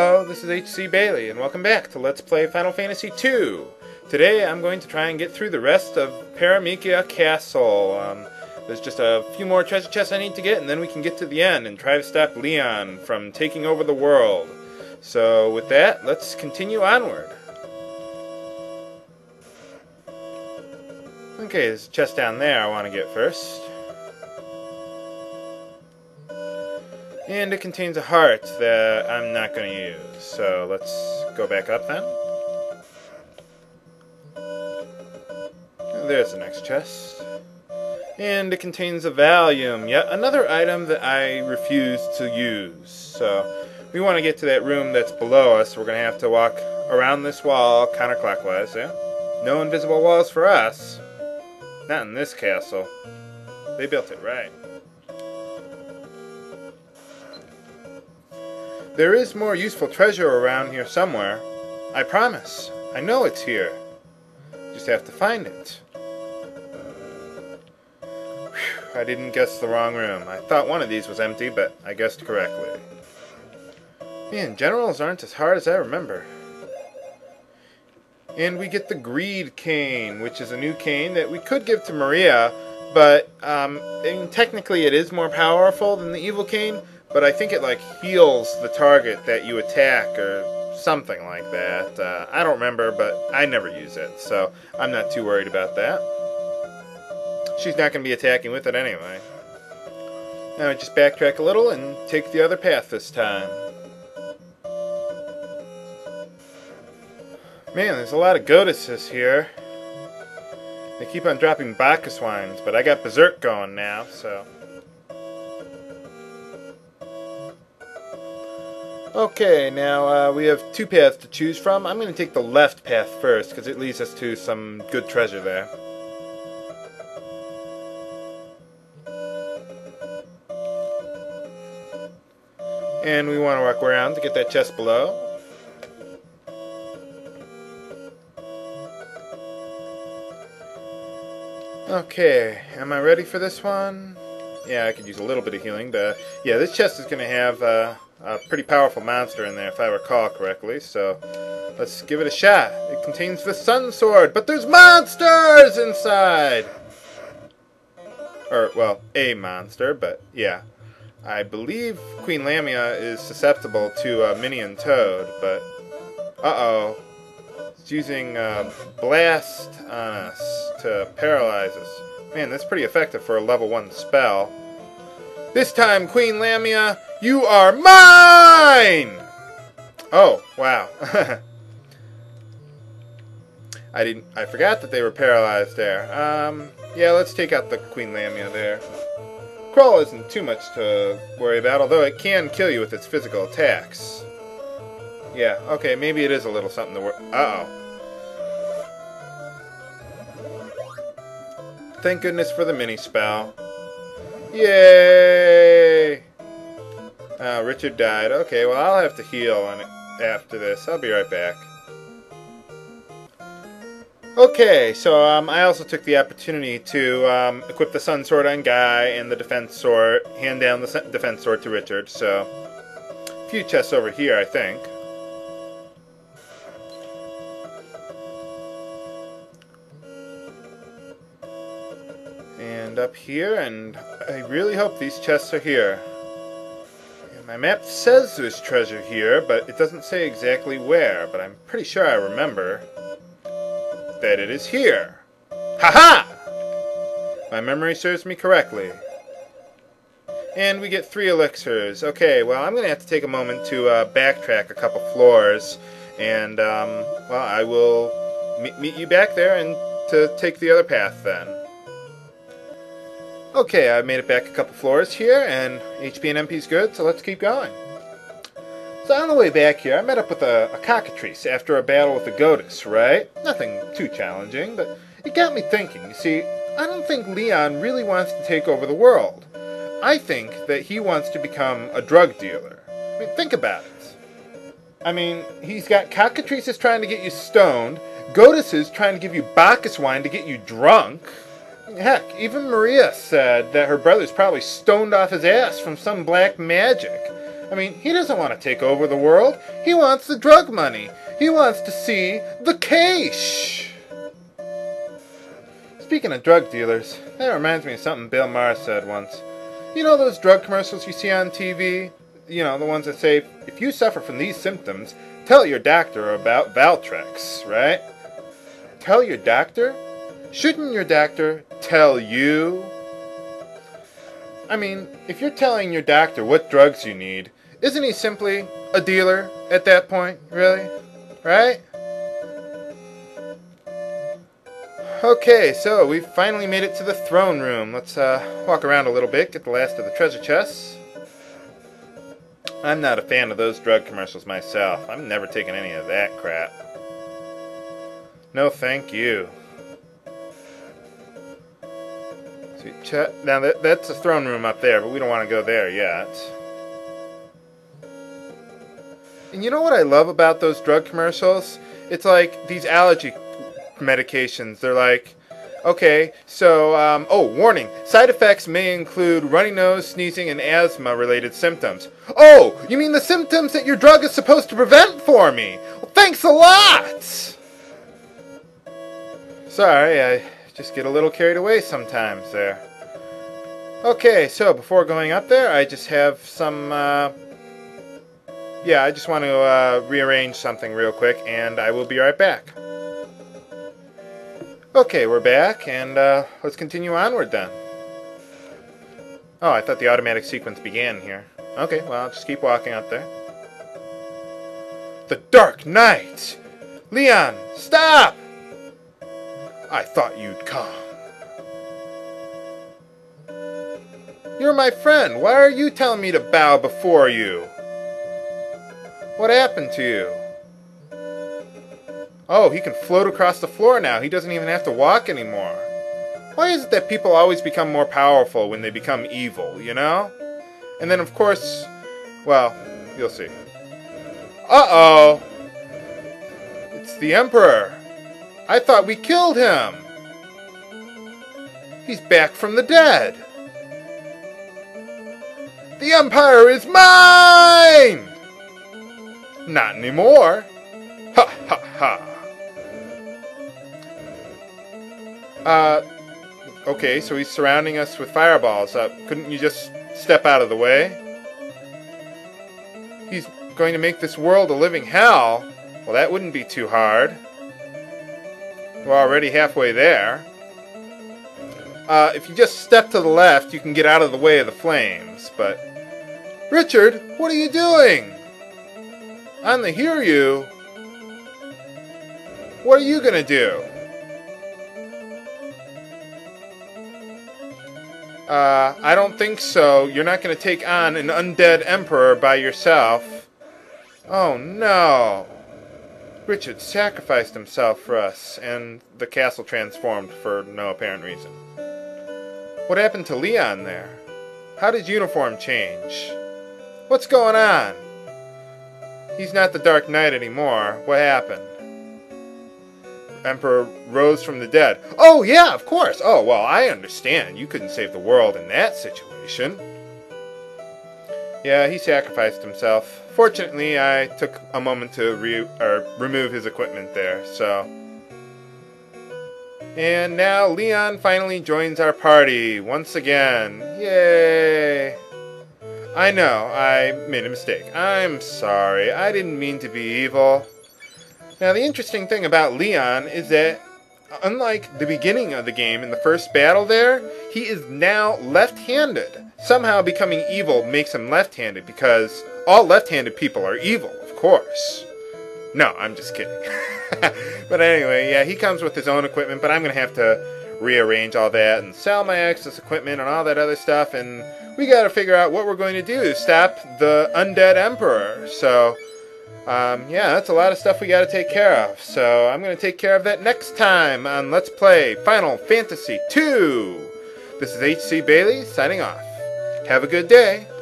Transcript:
Hello, this is H.C. Bailey, and welcome back to Let's Play Final Fantasy II. Today I'm going to try and get through the rest of Paramecia Castle. There's just a few more treasure chests I need to get, and then we can get to the end and try to stop Leon from taking over the world. So with that, let's continue onward. Okay, there's a chest down there I want to get first. And it contains a heart that I'm not going to use, so let's go back up then. There's the next chest. And it contains a Valium, yet another item that I refuse to use. So we want to get to that room that's below us, so we're going to have to walk around this wall counterclockwise, yeah? No invisible walls for us. Not in this castle. They built it right. There is more useful treasure around here somewhere. I promise. I know it's here. Just have to find it. Whew, I didn't guess the wrong room. I thought one of these was empty, but I guessed correctly. Man, generals aren't as hard as I remember. And we get the Greed Cane, which is a new cane that we could give to Maria, but technically it is more powerful than the Evil Cane. But I think it, like, heals the target that you attack or something like that. I don't remember, but I never use it, so I'm not too worried about that. She's not going to be attacking with it anyway. Now I just backtrack a little and take the other path this time. Man, there's a lot of goetias here. They keep on dropping Bacchuswines, but I got Berserk going now, so... Okay, now we have two paths to choose from. I'm going to take the left path first, because it leads us to some good treasure there. And we want to walk around to get that chest below. Okay, am I ready for this one? Yeah, I could use a little bit of healing, but yeah, this chest is going to have... a pretty powerful monster in there, if I recall correctly, so let's give it a shot. It contains the Sun Sword, but there's monsters inside! Or, well, a monster, but yeah. I believe Queen Lamia is susceptible to a Minion Toad, but... Uh-oh. It's using Blast on us to paralyze us. Man, that's pretty effective for a level 1 spell. This time, Queen Lamia... You are mine! Oh, wow. I forgot that they were paralyzed there. Yeah, let's take out the Queen Lamia there. Crawl isn't too much to worry about, although it can kill you with its physical attacks. Yeah, okay, maybe it is a little something to worry... Uh-oh. Thank goodness for the mini-spell. Yay! Richard died. Okay, well, I'll have to heal on it after this. I'll be right back. Okay, so I also took the opportunity to equip the Sun Sword on Guy and the Defense Sword, hand down the Defense Sword to Richard, so... A few chests over here, I think. And up here, and I really hope these chests are here. My map says there's treasure here, but it doesn't say exactly where, but I'm pretty sure I remember that it is here. Ha-ha! My memory serves me correctly. And we get 3 elixirs. Okay, well, I'm going to have to take a moment to backtrack a couple floors, and, well, I will meet you back there and to take the other path then. Okay, I made it back a couple floors here, and HP and MP's good, so let's keep going. So on the way back here, I met up with a cockatrice after a battle with a Gotus, right? Nothing too challenging, but it got me thinking. You see, I don't think Leon really wants to take over the world. I think that he wants to become a drug dealer. I mean, think about it. I mean, he's got cockatrices trying to get you stoned, Gotuses trying to give you Bacchus wine to get you drunk... Heck, even Maria said that her brother's probably stoned off his ass from some black magic. I mean, he doesn't want to take over the world. He wants the drug money. He wants to see the cash. Speaking of drug dealers, that reminds me of something Bill Maher said once. You know those drug commercials you see on TV? You know, the ones that say, if you suffer from these symptoms, tell your doctor about Valtrex, right? Tell your doctor? Shouldn't your doctor tell you? I mean, if you're telling your doctor what drugs you need, isn't he simply a dealer at that point, really? Right? Okay, so we've finally made it to the throne room. Let's walk around a little bit, get the last of the treasure chests. I'm not a fan of those drug commercials myself. I'm never taking any of that crap. No, thank you. So now that's the throne room up there, but we don't want to go there yet. And you know what I love about those drug commercials? It's like these allergy medications. They're like, okay, so, oh, warning. Side effects may include runny nose, sneezing, and asthma-related symptoms. Oh, you mean the symptoms that your drug is supposed to prevent for me? Well, thanks a lot! Sorry, I just get a little carried away sometimes there. Okay, so before going up there, I just have some, yeah, I just want to rearrange something real quick, and I will be right back. Okay, we're back, and let's continue onward then. Oh, I thought the automatic sequence began here. Okay, well, I'll just keep walking up there. The Dark Knight! Leon, stop! I thought you'd come. You're my friend. Why are you telling me to bow before you? What happened to you? Oh, he can float across the floor now. He doesn't even have to walk anymore. Why is it that people always become more powerful when they become evil, you know? And then, of course, well, you'll see. Uh-oh! It's the Emperor. I thought we killed him. He's back from the dead. The Empire is mine! Not anymore. Ha ha ha. Okay, so he's surrounding us with fireballs. Couldn't you just step out of the way? He's going to make this world a living hell. Well, that wouldn't be too hard. We're already halfway there. If you just step to the left, you can get out of the way of the flames, but... Richard, what are you doing? On the hear you. What are you gonna do? I don't think so. You're not going to take on an undead emperor by yourself. Oh, no. Richard sacrificed himself for us, and the castle transformed for no apparent reason. What happened to Leon there? How did uniform change? What's going on? He's not the Dark Knight anymore. What happened? Emperor rose from the dead. Oh, yeah, of course. Oh, well, I understand. You couldn't save the world in that situation. Yeah, he sacrificed himself. Fortunately, I took a moment to remove his equipment there, so... And now Leon finally joins our party once again. Yay! I know, I made a mistake. I'm sorry. I didn't mean to be evil. Now, the interesting thing about Leon is that, unlike the beginning of the game in the first battle there, he is now left-handed. Somehow becoming evil makes him left-handed because all left-handed people are evil, of course. No, I'm just kidding. But anyway, yeah, he comes with his own equipment, but I'm going to have to rearrange all that and sell my excess equipment and all that other stuff, and we got to figure out what we're going to do to stop the undead emperor, so... yeah, that's a lot of stuff we gotta take care of, so I'm gonna take care of that next time on Let's Play Final Fantasy II. This is H.C. Bailey signing off. Have a good day.